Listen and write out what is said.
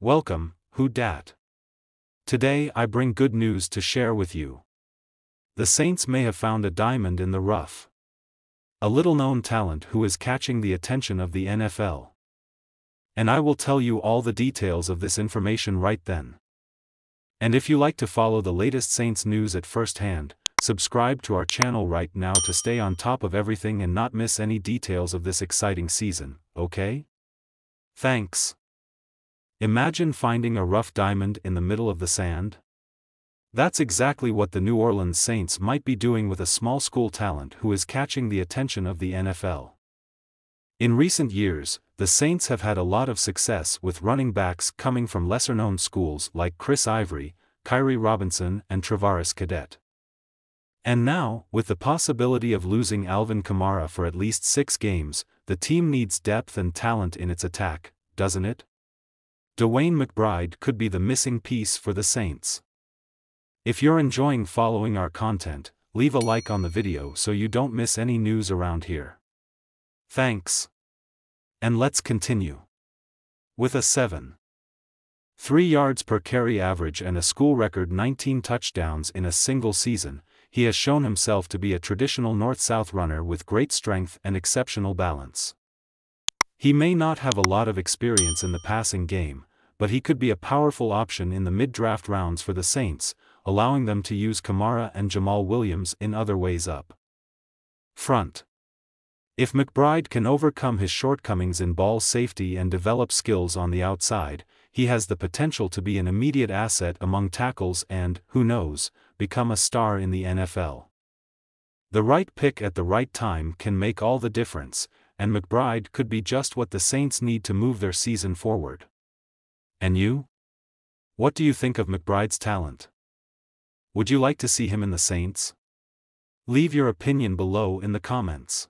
Welcome, who dat? Today I bring good news to share with you. The Saints may have found a diamond in the rough. A little-known talent who is catching the attention of the NFL. And I will tell you all the details of this information right then. And if you like to follow the latest Saints news at first hand, subscribe to our channel right now to stay on top of everything and not miss any details of this exciting season, okay? Thanks. Imagine finding a rough diamond in the middle of the sand. That's exactly what the New Orleans Saints might be doing with a small school talent who is catching the attention of the NFL. In recent years, the Saints have had a lot of success with running backs coming from lesser-known schools like Chris Ivory, Kyrie Robinson and Travaris Cadet. And now, with the possibility of losing Alvin Kamara for at least 6 games, the team needs depth and talent in its attack, doesn't it? Dwayne McBride could be the missing piece for the Saints. If you're enjoying following our content, leave a like on the video so you don't miss any news around here. Thanks. And let's continue. With a 7.3 yards per carry average and a school record 19 touchdowns in a single season, he has shown himself to be a traditional north-south runner with great strength and exceptional balance. He may not have a lot of experience in the passing game, but he could be a powerful option in the mid-draft rounds for the Saints, allowing them to use Kamara and Jamal Williams in other ways up front. If McBride can overcome his shortcomings in ball safety and develop skills on the outside, he has the potential to be an immediate asset among tackles and, who knows, become a star in the NFL. The right pick at the right time can make all the difference, and McBride could be just what the Saints need to move their season forward. And you? What do you think of McBride's talent? Would you like to see him in the Saints? Leave your opinion below in the comments.